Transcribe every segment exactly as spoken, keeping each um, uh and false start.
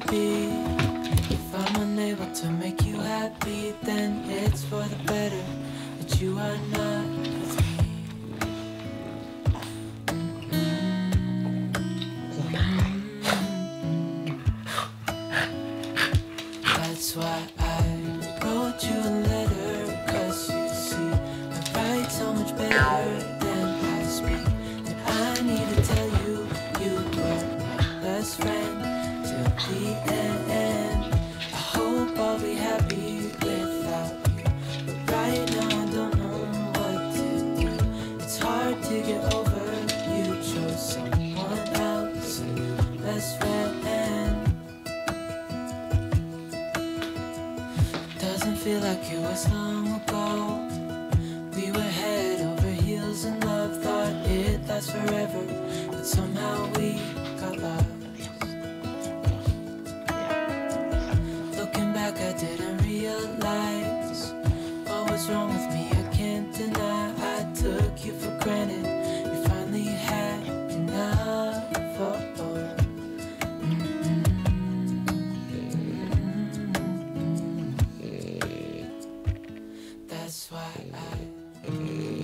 to be. If I'm unable to make you happy, then it's for the better that you are not with me. Mm-hmm. That's why I wrote you a letter, cause you see, I write so much better than I speak. And I need to tell you, you were my best friend till the end. I hope I'll be happy without you, but right now I don't know what to do. It's hard to get over, you chose someone else, best friend. Doesn't feel like it was long ago. We were head over heels in love, thought it lasts forever, but somehow we got lost. I didn't realize what was wrong with me. I can't deny I took you for granted. You finally had enough. Mm-hmm. That's why I. Mm-hmm.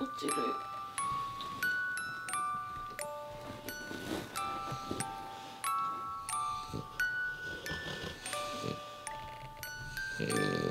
어찌를 음.